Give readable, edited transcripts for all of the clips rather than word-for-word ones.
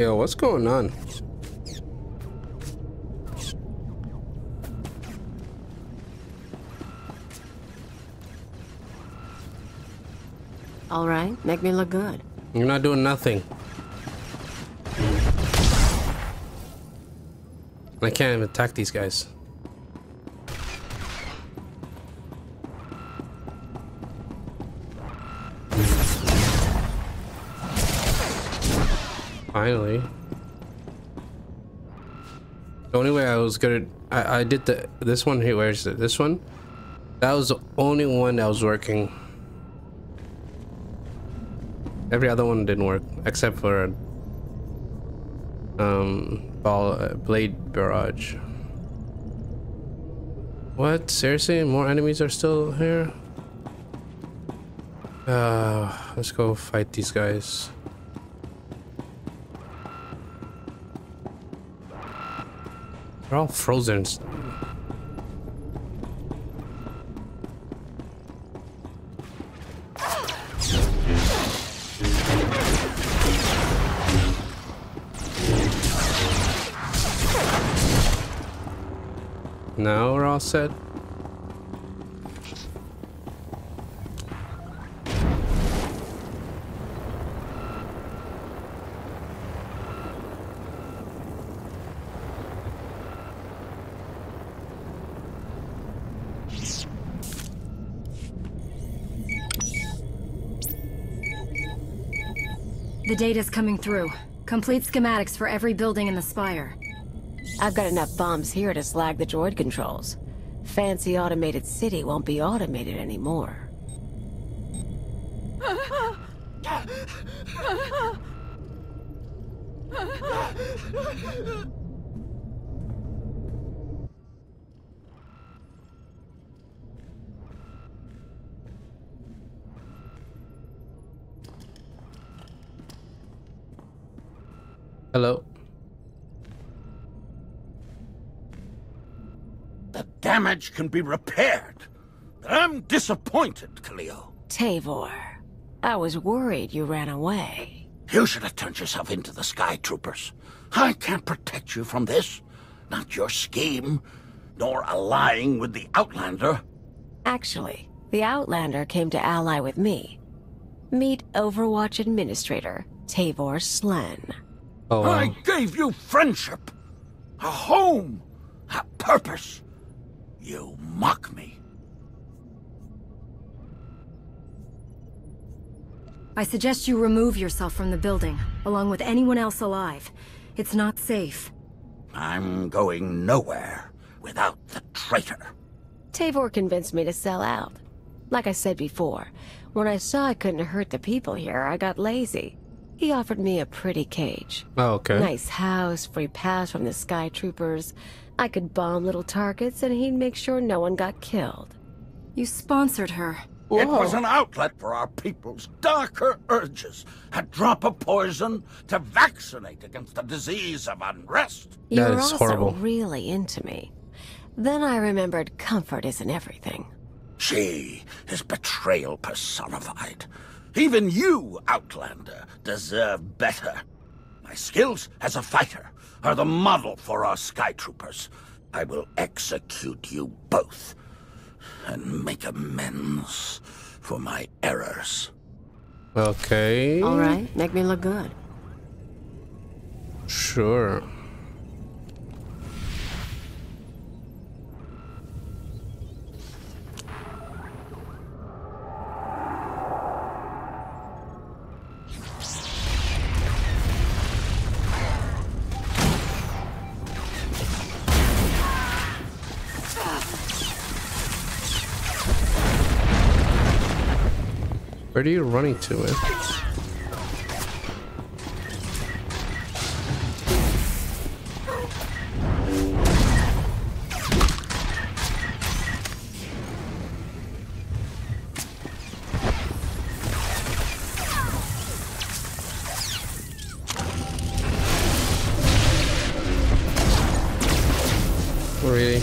Yo, what's going on? All right, make me look good. You're not doing nothing. I can't even attack these guys. Finally. The only way I was gonna I did this one here. Where is it? This one? That was the only one that was working. Every other one didn't work except for blade barrage. What? Seriously? More enemies are still here? Let's go fight these guys. They're all frozen. Now we're all set. The data's coming through. Complete schematics for every building in the spire. I've got enough bombs here to slag the droid controls. Fancy automated city won't be automated anymore. Hello. Damage can be repaired. I'm disappointed, Kaleo. Tavor, I was worried you ran away. You should have turned yourself into the Skytroopers. I can't protect you from this. Not your scheme, nor allying with the Outlander. Actually, the Outlander came to ally with me. Meet Overwatch Administrator Tavor Slen. Oh, wow. I gave you friendship, a home, a purpose. You mock me. I suggest you remove yourself from the building, along with anyone else alive. It's not safe. I'm going nowhere without the traitor. Tavor convinced me to sell out. Like I said before, when I saw I couldn't hurt the people here, I got lazy. He offered me a pretty cage. Oh, okay. Nice house, free pass from the Skytroopers. I could bomb little targets, and he'd make sure no one got killed. You sponsored her. Whoa. It was an outlet for our people's darker urges. A drop of poison to vaccinate against the disease of unrest. You were also horrible. Really into me. Then I remembered comfort isn't everything. She is betrayal personified. Even you, Outlander, deserve better. My skills as a fighter are the model for our Skytroopers. I will execute you both and make amends for my errors. Okay. All right, make me look good. Sure. Where are you running to it? Really?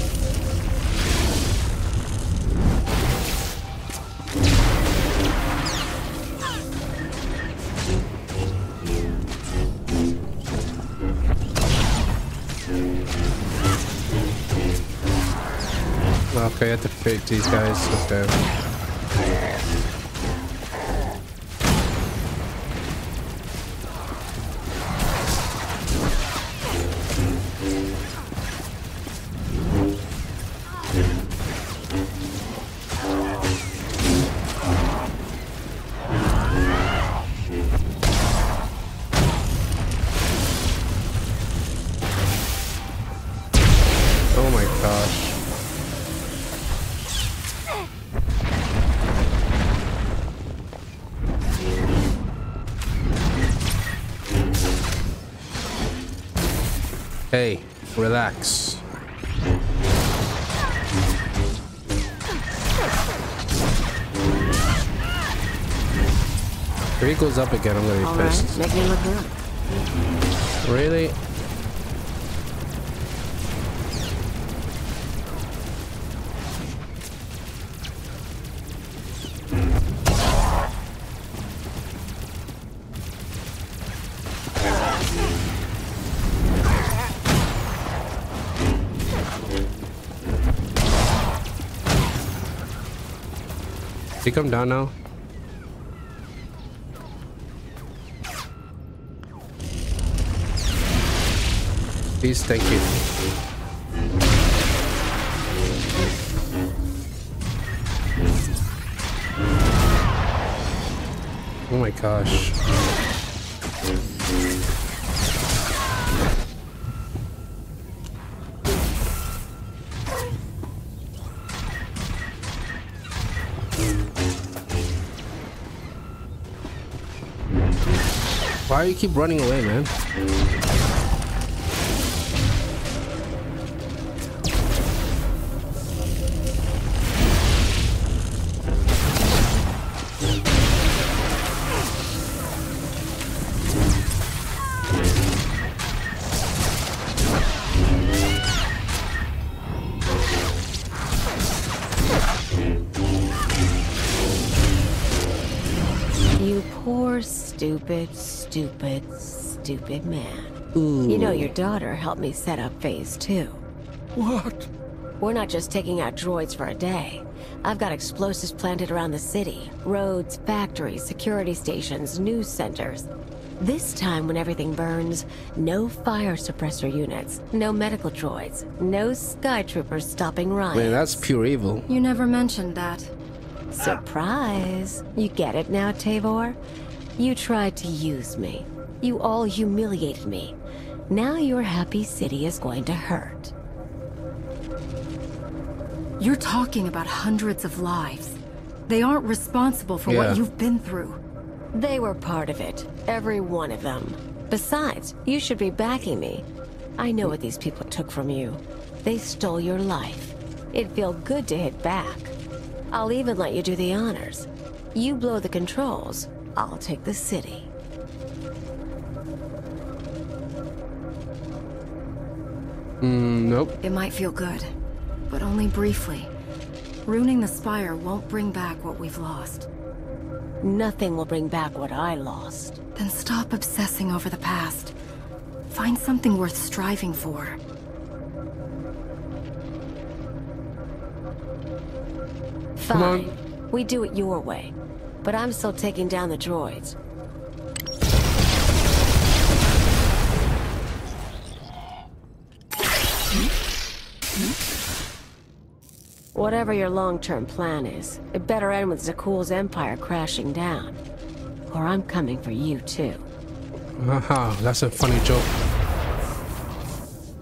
Okay, I have to fight these guys. Okay. Hey, relax. If he goes up again, I'm gonna be all pissed. Right. Make me look good. Really? He come down now. Please, thank you. Oh my gosh. Why do you keep running away, man? You poor, stupid man. Ooh. You know your daughter helped me set up phase 2. What? We're not just taking out droids for a day. I've got explosives planted around the city. Roads, factories, security stations, news centers. This time when everything burns, no fire suppressor units, no medical droids, no Skytroopers stopping riots. Man, that's pure evil. You never mentioned that. Surprise. You get it now, Tavor? You tried to use me. You all humiliated me. Now your happy city is going to hurt. You're talking about hundreds of lives. They aren't responsible for what you've been through. They were part of it. Every one of them. Besides, you should be backing me. I know what these people took from you. They stole your life. It'd feel good to hit back. I'll even let you do the honors. You blow the controls. I'll take the city. Nope. It might feel good, but only briefly. Ruining the spire won't bring back what we've lost. Nothing will bring back what I lost. Then stop obsessing over the past. Find something worth striving for. Fine. We do it your way. But I'm still taking down the droids. Whatever your long-term plan is, it better end with Zakuul's empire crashing down. Or I'm coming for you, too. Haha, that's a funny joke.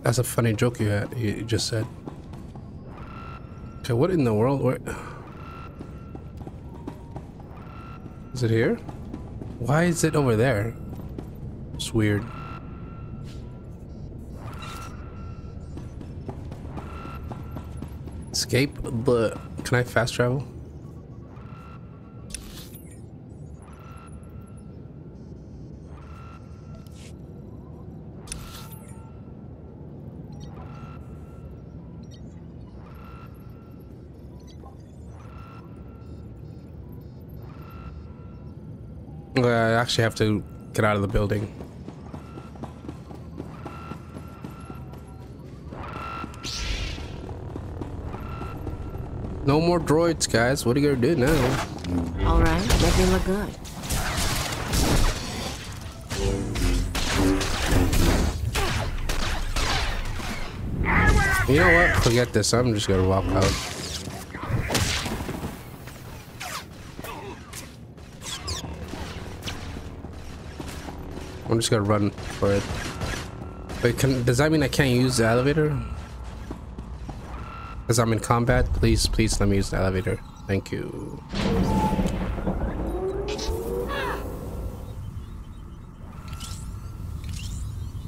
That's a funny joke you just said. Okay, what in the world? Where... Is it here? Why is it over there? It's weird. Escape, but can I fast travel? I actually have to get out of the building. No more droids, guys. What are you gonna do now? All right, make me look good. You know what? Forget this. I'm just gonna walk out. I'm just gonna run for it. Wait, does that mean I can't use the elevator? Because I'm in combat. Please, please let me use the elevator. Thank you.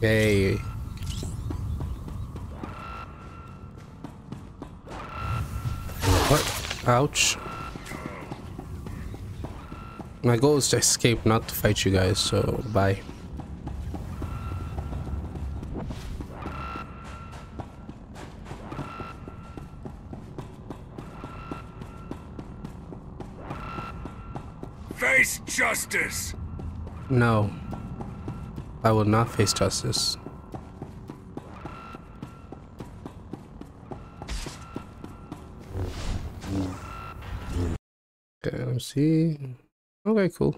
Hey. What? Ouch. My goal is to escape, not to fight you guys, so bye. Face justice. No, I will not face justice. Okay, let me see. Okay, cool.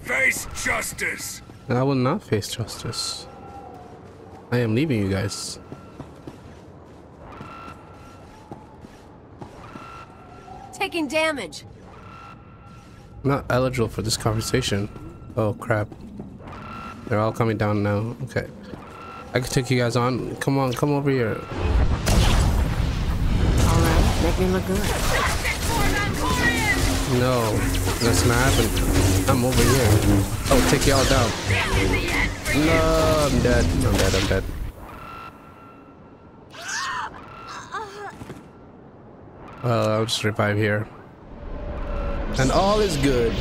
Face justice. I will not face justice. I am leaving you guys. Taking damage. I'm not eligible for this conversation. Oh crap, they're all coming down now. Okay, I can take you guys on. Come on, come over here. All right, make me look good. No, that's not happening. I'm over here. Oh, take y'all down. No, I'm dead. I'm dead. I'm dead. I'll just revive here. And all is good.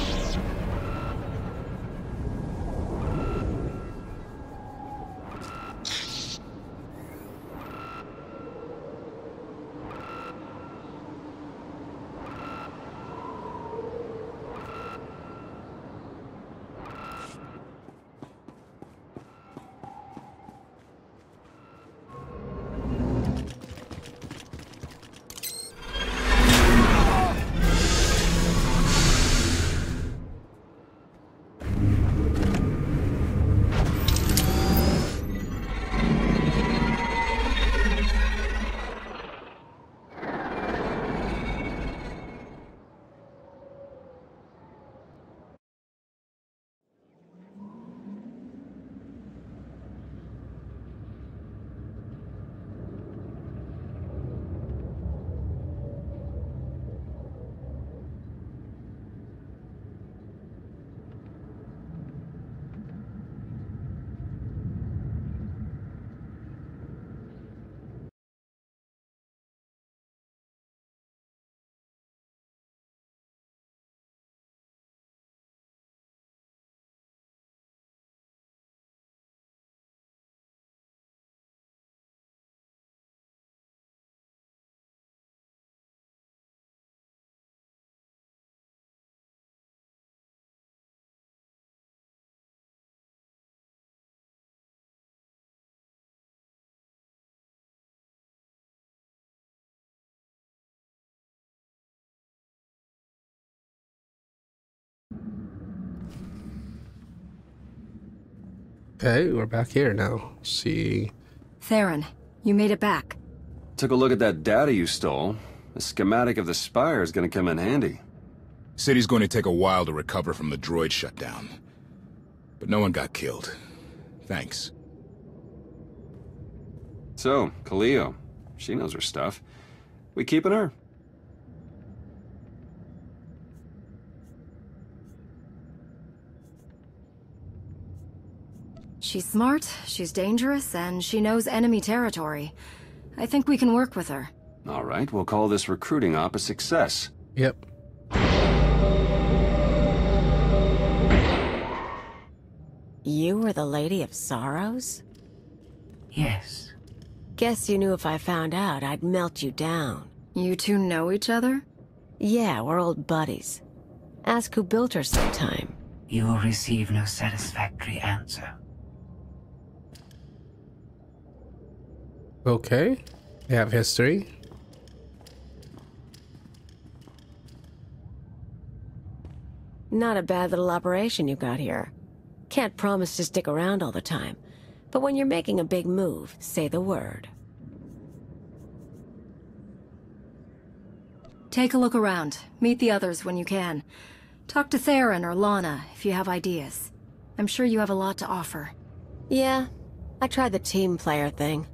Okay, we're back here now. Let's see. Theron, you made it back. Took a look at that data you stole. The schematic of the spire is gonna come in handy. City's going to take a while to recover from the droid shutdown. But no one got killed. Thanks. So, Kaleo. She knows her stuff. We keeping her? She's smart, she's dangerous, and she knows enemy territory. I think we can work with her. All right, we'll call this recruiting op a success. Yep. You were the Lady of Sorrows? Yes. Guess you knew if I found out, I'd melt you down. You two know each other? Yeah, we're old buddies. Ask who built her sometime. You will receive no satisfactory answer. Okay, they have history. Not a bad little operation you got here. Can't promise to stick around all the time, but when you're making a big move, say the word. Take a look around. Meet the others when you can. Talk to Theron or Lana if you have ideas. I'm sure you have a lot to offer. Yeah, I tried the team player thing.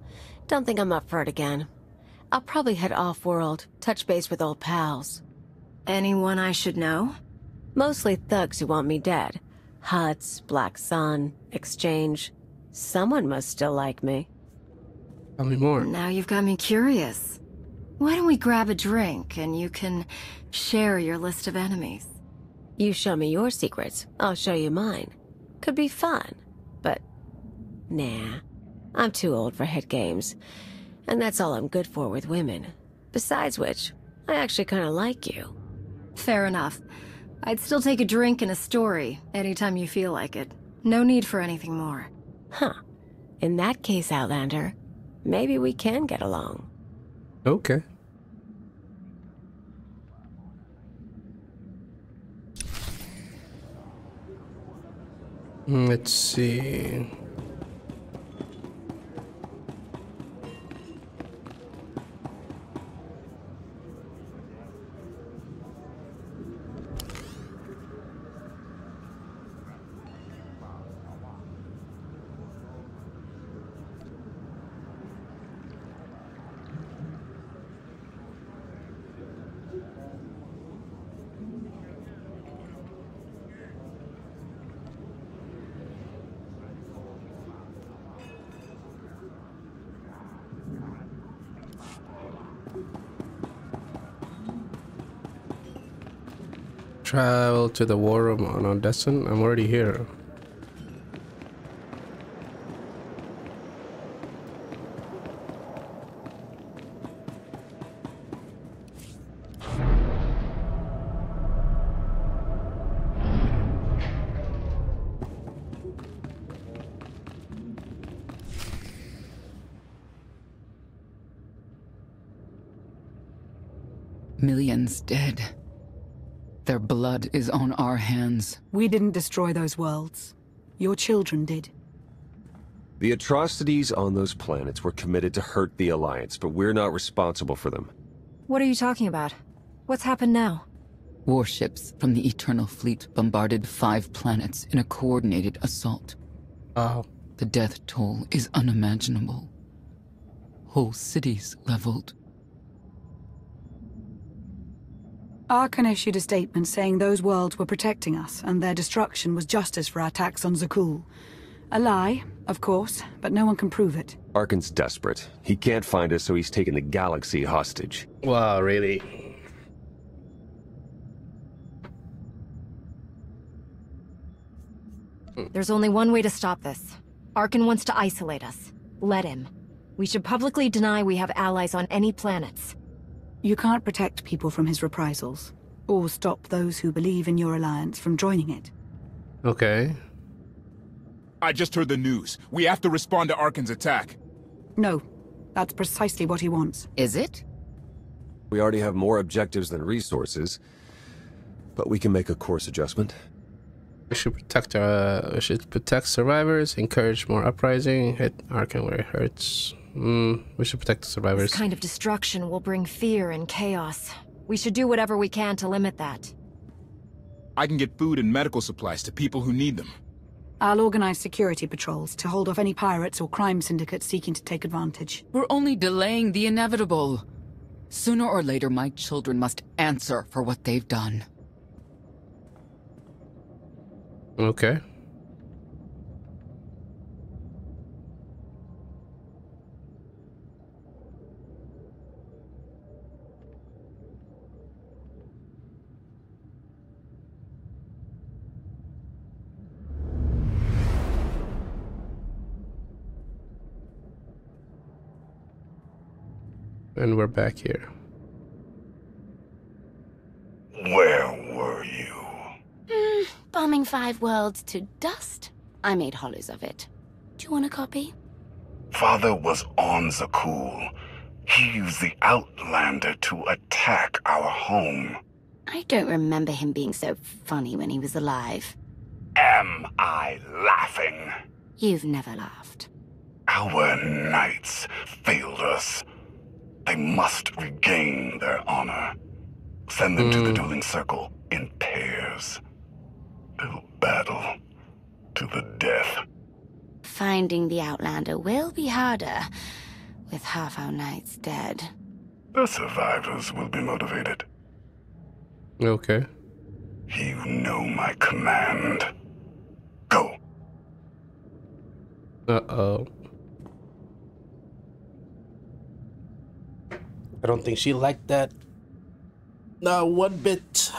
Don't think I'm up for it again. I'll probably head off-world, touch base with old pals. Anyone I should know? Mostly thugs who want me dead. Huts, Black Sun, Exchange. Someone must still like me. Tell me more. Now you've got me curious. Why don't we grab a drink and you can share your list of enemies? You show me your secrets, I'll show you mine. Could be fun, but nah. I'm too old for head games, and that's all I'm good for with women. Besides which, I actually kinda like you. Fair enough. I'd still take a drink and a story, anytime you feel like it. No need for anything more. Huh. In that case, Outlander, maybe we can get along. Okay. Let's see... Travel to the war room on Odessen. I'm already here. Millions dead. Their blood is on our hands. We didn't destroy those worlds. Your children did. The atrocities on those planets were committed to hurt the Alliance, but we're not responsible for them. What are you talking about? What's happened now? Warships from the Eternal Fleet bombarded 5 planets in a coordinated assault. Oh. The death toll is unimaginable. Whole cities leveled. Arcann issued a statement saying those worlds were protecting us, and their destruction was justice for our attacks on Zakuul. A lie, of course, but no one can prove it. Arcan's desperate. He can't find us, so he's taken the galaxy hostage. Wow, really? There's only one way to stop this. Arcann wants to isolate us. Let him. We should publicly deny we have allies on any planets. You can't protect people from his reprisals, or stop those who believe in your alliance from joining it. Okay. I just heard the news. We have to respond to Arcan's attack. No, that's precisely what he wants. Is it? We already have more objectives than resources, but we can make a course adjustment. We should protect survivors, encourage more uprising, hit Arcann where it hurts. We should protect the survivors. This kind of destruction will bring fear and chaos. We should do whatever we can to limit that. I can get food and medical supplies to people who need them. I'll organize security patrols to hold off any pirates or crime syndicates seeking to take advantage. We're only delaying the inevitable. Sooner or later, my children must answer for what they've done. Okay. And we're back here. Where were you? Bombing 5 worlds to dust. I made hollows of it. Do you want a copy? Father was on Zakuul. He used the Outlander to attack our home. I don't remember him being so funny when he was alive. Am I laughing? You've never laughed. Our knights failed us. They must regain their honor. Send them to the dueling circle in pairs. They'll battle to the death. Finding the Outlander will be harder, with half our knights dead. The survivors will be motivated. Okay. You know my command. Go. Uh-oh. I don't think she liked that. Not one bit.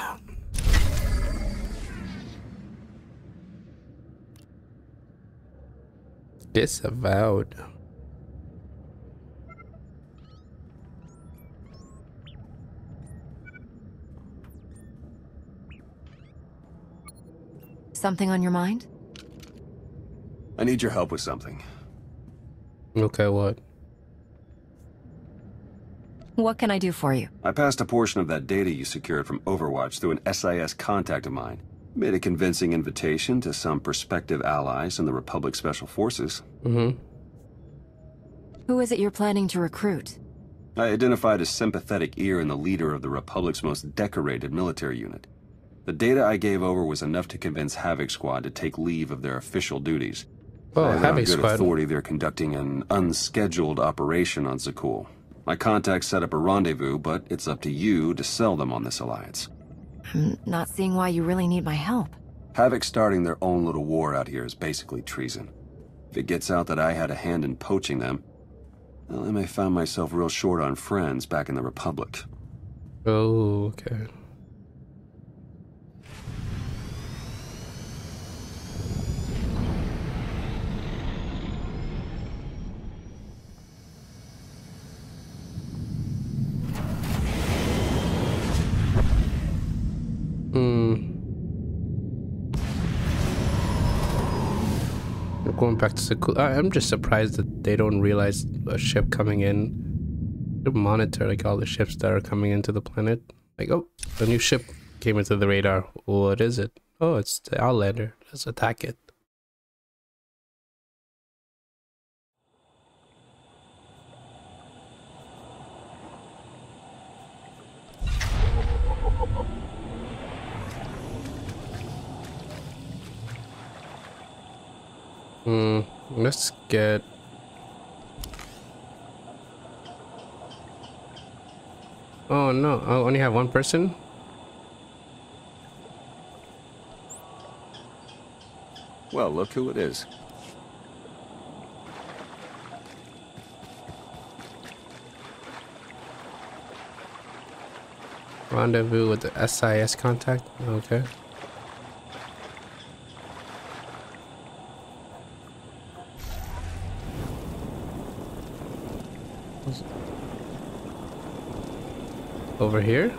Disavowed. Something on your mind? I need your help with something. Okay, what? What can I do for you? I passed a portion of that data you secured from Overwatch through an SIS contact of mine. Made a convincing invitation to some prospective allies in the Republic Special Forces. Who is it you're planning to recruit? I identified a sympathetic ear in the leader of the Republic's most decorated military unit. The data I gave over was enough to convince Havoc Squad to take leave of their official duties. Oh, Havoc Squad. On good authority, they're conducting an unscheduled operation on Zakuul. My contacts set up a rendezvous, but it's up to you to sell them on this alliance. I'm not seeing why you really need my help. Havoc starting their own little war out here is basically treason. If it gets out that I had a hand in poaching them, well, I may find myself real short on friends back in the Republic. Oh, okay. Going back to Zakuul, I'm just surprised that they don't realize a ship coming in. They monitor like all the ships that are coming into the planet. Like, oh, a new ship came into the radar. What is it? Oh, it's the Outlander. Let's attack it. Let's get... Oh no, I only have one person? Well, look who it is. Rendezvous with the SIS contact? Okay. Over here?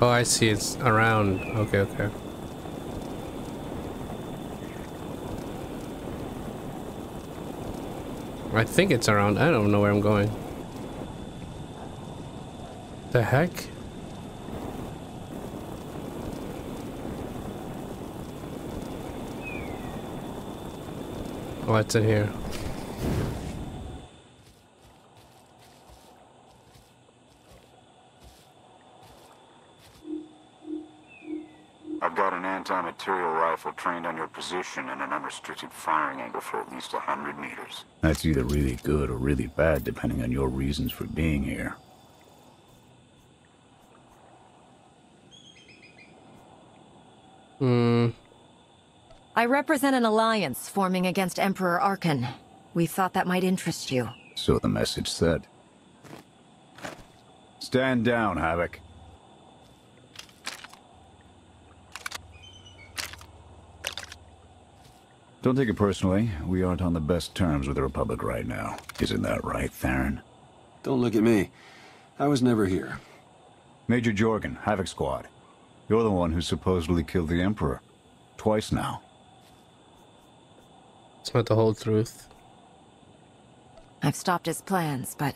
Oh, I see. It's around. Okay, okay. I think it's around. I don't know where I'm going. The heck? Oh, it's in here. Material rifle trained on your position in an unrestricted firing angle for at least 100 meters. That's either really good or really bad, depending on your reasons for being here. I represent an alliance forming against Emperor Arcann. We thought that might interest you. So the message said. Stand down, Havoc. Don't take it personally. We aren't on the best terms with the Republic right now. Isn't that right, Theron? Don't look at me. I was never here. Major Jorgen, Havoc Squad. You're the one who supposedly killed the Emperor. Twice now. It's not the whole truth. I've stopped his plans, but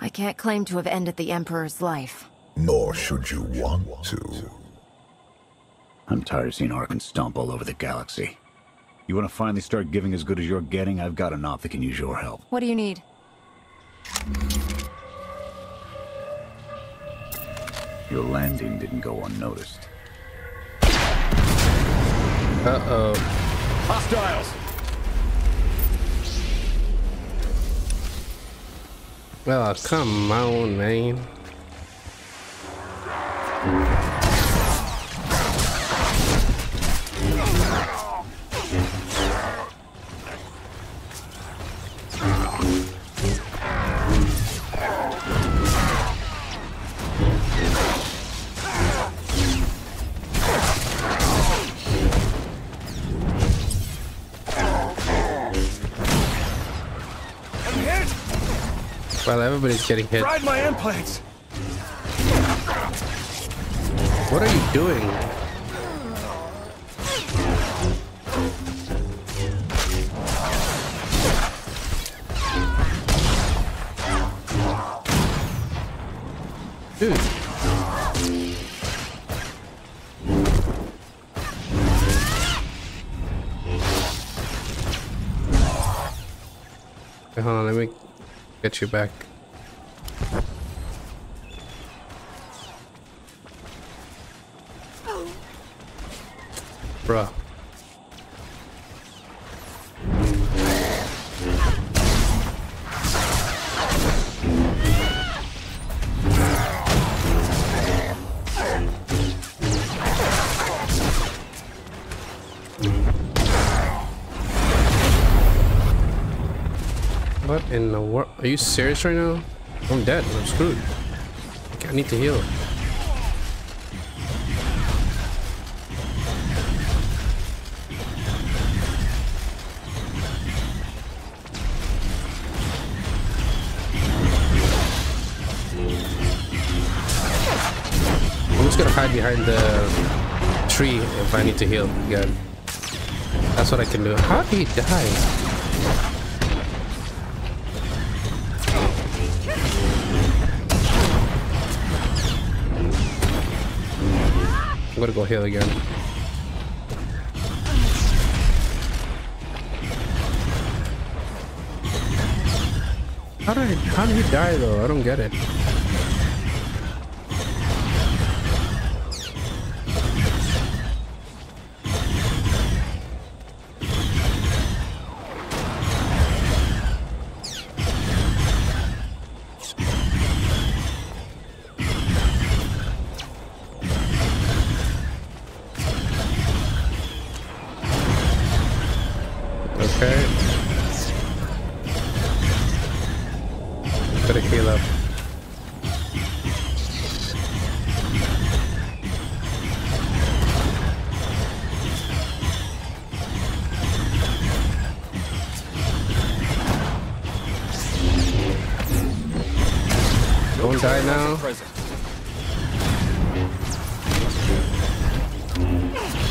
I can't claim to have ended the Emperor's life. Nor should you want to. I'm tired of seeing Arcann stomp all over the galaxy. You want to finally start giving as good as you're getting? I've got enough that can use your help. What do you need? Your landing didn't go unnoticed. Uh-oh. Hostiles! Well, come on, man. Well, everybody's getting hit. Ride my implants. What are you doing? Dude. Okay, hold on, let me get you back. Bruh. What in the world? Are you serious right now? I'm dead. I'm screwed. I need to heal. I'm just gonna hide behind the tree if I need to heal again. That's what I can do. How do you die? I'm gonna go heal again. How did he die though? I don't get it. Don't die now.